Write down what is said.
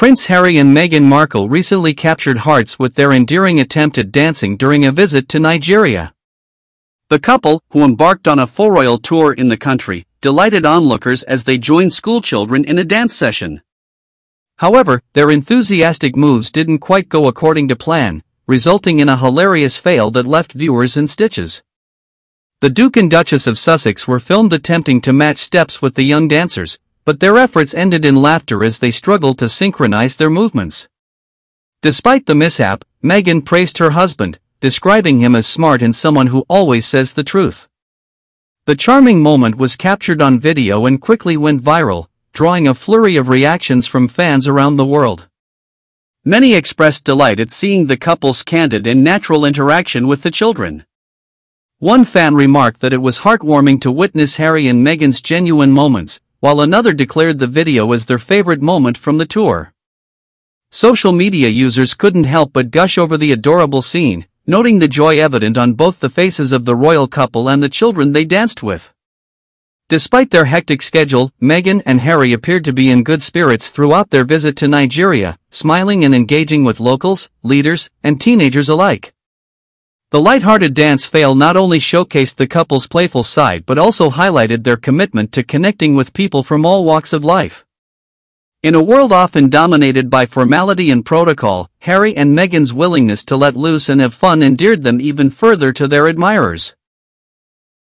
Prince Harry and Meghan Markle recently captured hearts with their endearing attempt at dancing during a visit to Nigeria. The couple, who embarked on a full royal tour in the country, delighted onlookers as they joined schoolchildren in a dance session. However, their enthusiastic moves didn't quite go according to plan, resulting in a hilarious fail that left viewers in stitches. The Duke and Duchess of Sussex were filmed attempting to match steps with the young dancers, but their efforts ended in laughter as they struggled to synchronize their movements. Despite the mishap, Meghan praised her husband, describing him as smart and someone who always says the truth. The charming moment was captured on video and quickly went viral, drawing a flurry of reactions from fans around the world. Many expressed delight at seeing the couple's candid and natural interaction with the children. One fan remarked that it was heartwarming to witness Harry and Meghan's genuine moments, while another declared the video as their favorite moment from the tour. Social media users couldn't help but gush over the adorable scene, noting the joy evident on both the faces of the royal couple and the children they danced with. Despite their hectic schedule, Meghan and Harry appeared to be in good spirits throughout their visit to Nigeria, smiling and engaging with locals, leaders, and teenagers alike. The lighthearted dance fail not only showcased the couple's playful side but also highlighted their commitment to connecting with people from all walks of life. In a world often dominated by formality and protocol, Harry and Meghan's willingness to let loose and have fun endeared them even further to their admirers.